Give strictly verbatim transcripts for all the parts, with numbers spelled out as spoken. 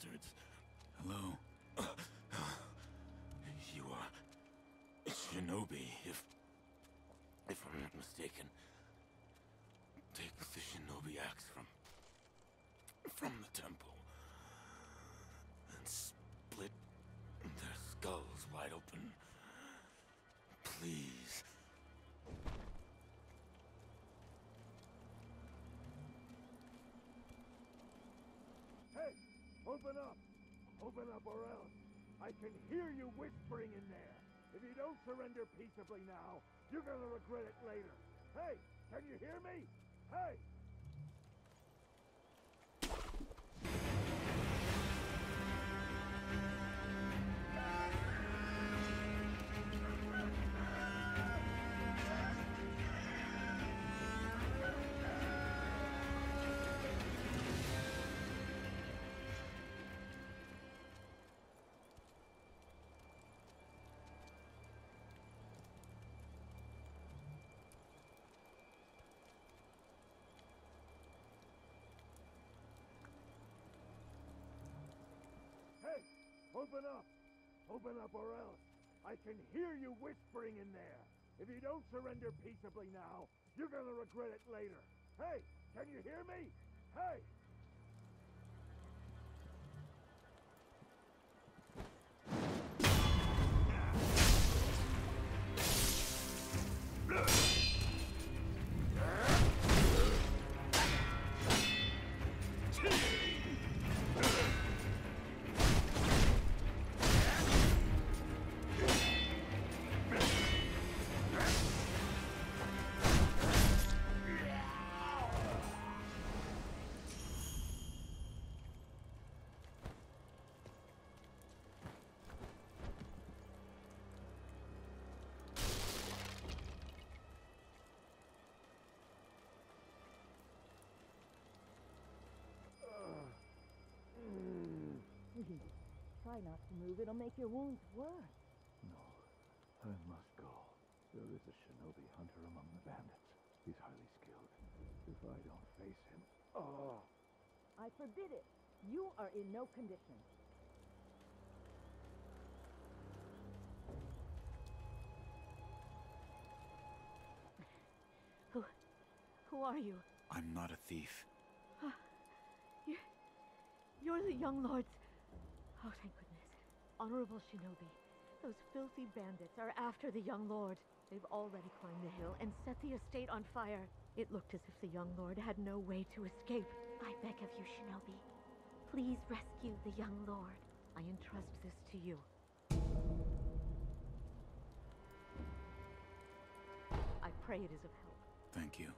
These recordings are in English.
bastards. Hello. You are shinobi, if if I'm not mistaken. Take the shinobi axe from from the temple and split their skulls wide open. Please. Hey, open up! Open up or else! I can hear you whispering in there! If you don't surrender peaceably now, you're gonna regret it later! Hey, can you hear me? Hey! Hey! Open up! Open up or else! I can hear you whispering in there! If you don't surrender peaceably now, you're gonna regret it later! Hey! Can you hear me? Hey! Try not to move, it'll make your wounds worse. No, I must go. There is a shinobi hunter among the bandits. He's highly skilled. If I don't face him... Oh! I forbid it. You are in no condition. Who... who are you? I'm not a thief. Uh, you're... you're the young lords. Oh, thank goodness. Honorable Shinobi, those filthy bandits are after the young lord. They've already climbed the hill and set the estate on fire. It looked as if the young lord had no way to escape. I beg of you, Shinobi. Please rescue the young lord. I entrust this to you. I pray it is of help. Thank you.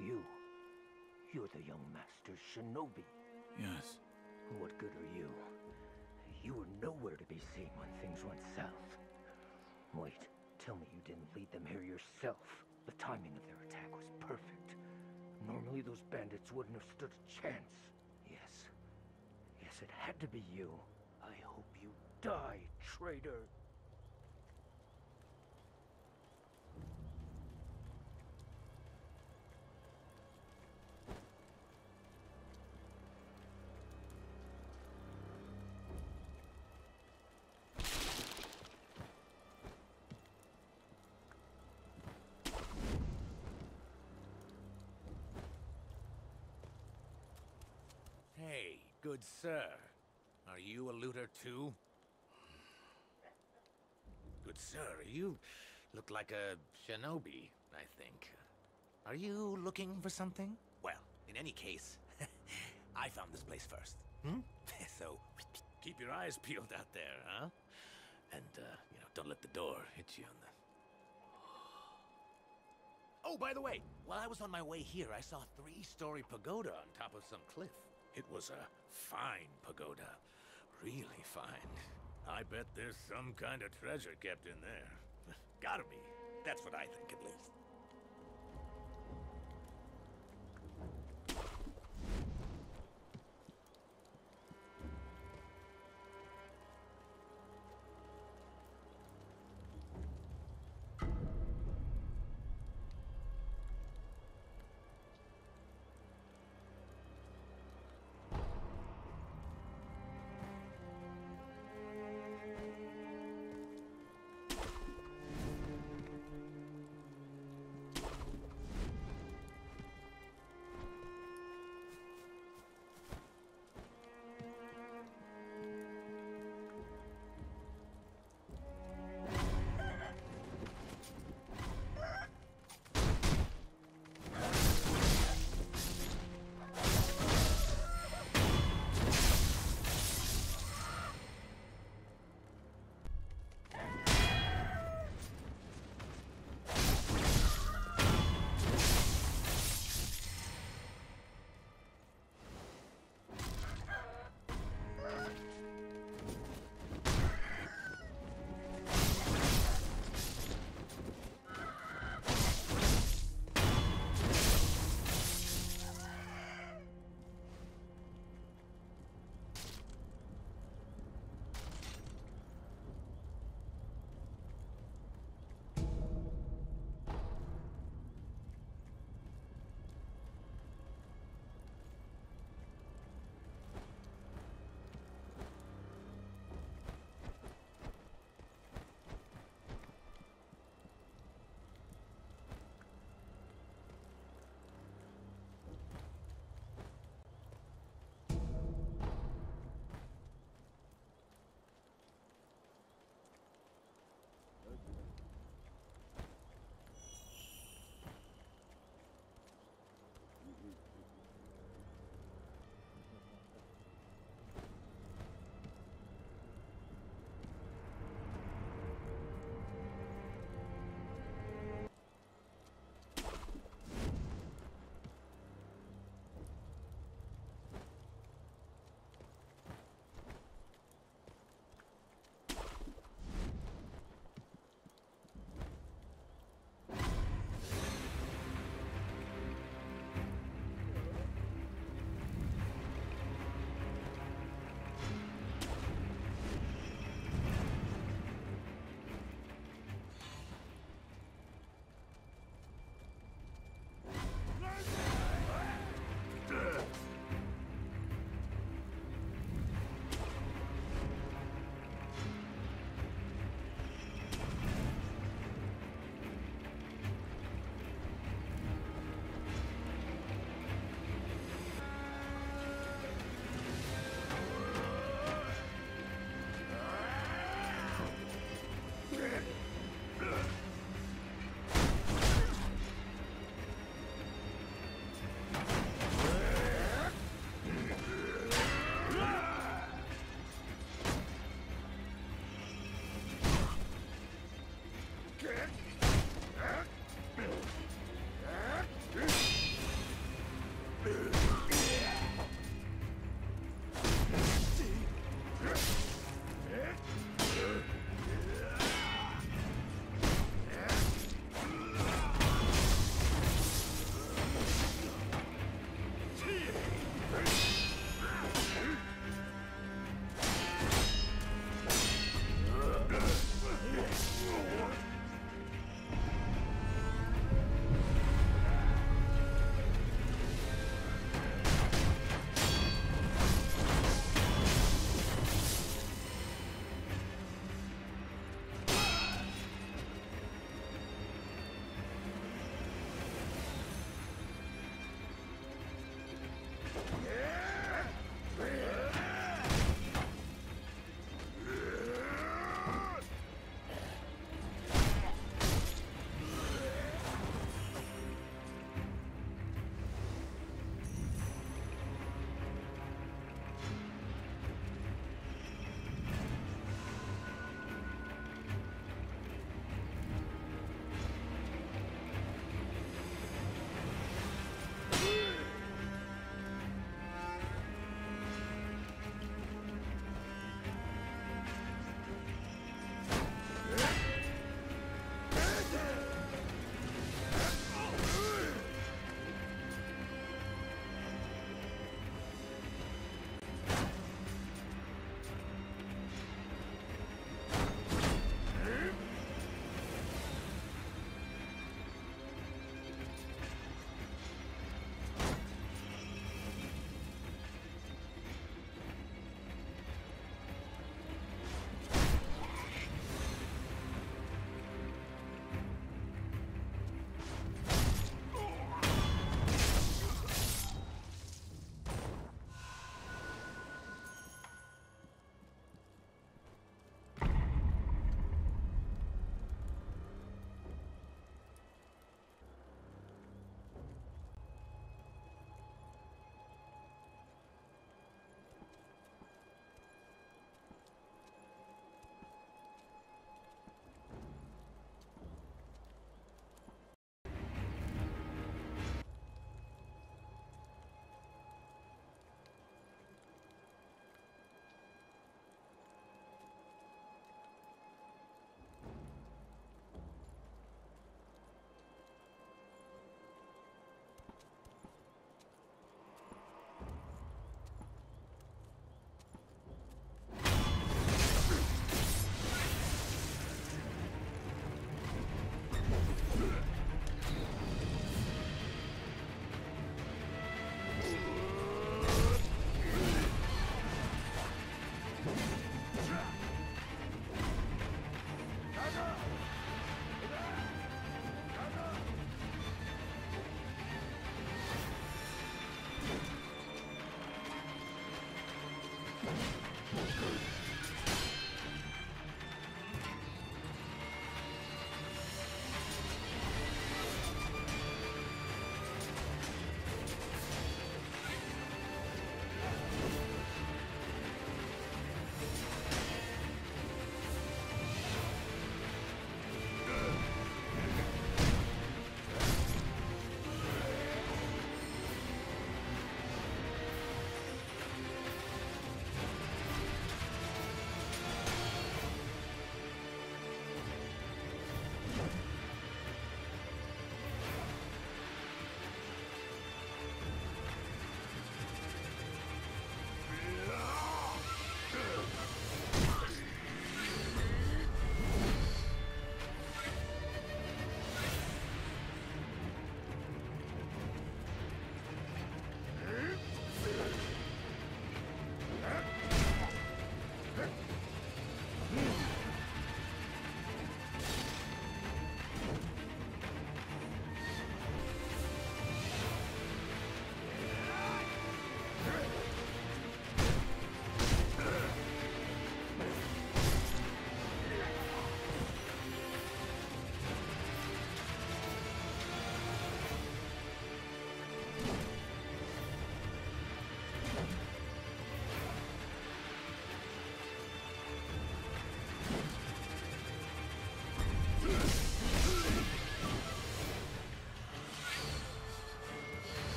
You, you're the young master Shinobi. Yes. What good are you? You are nowhere to be seen when things went south. Wait, tell me you didn't lead them here yourself. The timing of their attack was perfect. Normally those bandits wouldn't have stood a chance. Yes. Yes, it had to be you. I hope you die, traitor. Hey, good sir. Are you a looter too? Good sir, you look like a shinobi, I think. Are you looking for something? Well, in any case, I found this place first. Hmm? So, keep your eyes peeled out there, huh? And, uh, you know, don't let the door hit you on the... Oh, by the way, while I was on my way here, I saw a three-story pagoda on top of some cliff. It was a fine pagoda. Really fine. I bet there's some kind of treasure kept in there. Gotta be. That's what I think, at least.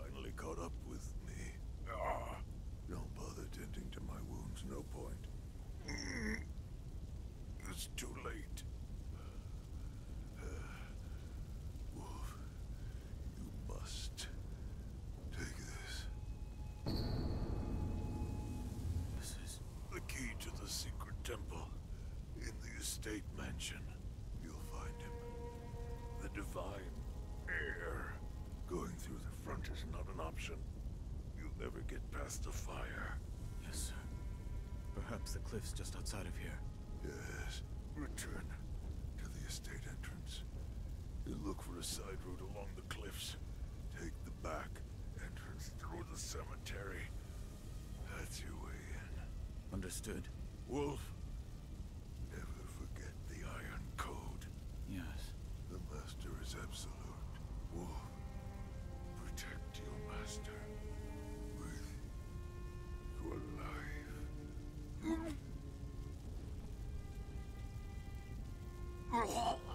finally caught up with me. Ah. Don't bother tending to my wounds, no point. Mm. It's too late. Uh, Wolf, you must take this. This is the key to the secret temple in the estate mansion. You'll find him. The divine heir. Going through the front is not an option. You'll never get past the fire. Yes, sir. Perhaps the cliff's just outside of here. Yes. Return to the estate entrance. You look for a side route along the cliffs. Take the back entrance through the cemetery. That's your way in. Understood. Wolf, never forget the Iron Code. Yes. The Master is absolute. Wolf, protect your Master with your life. Oh!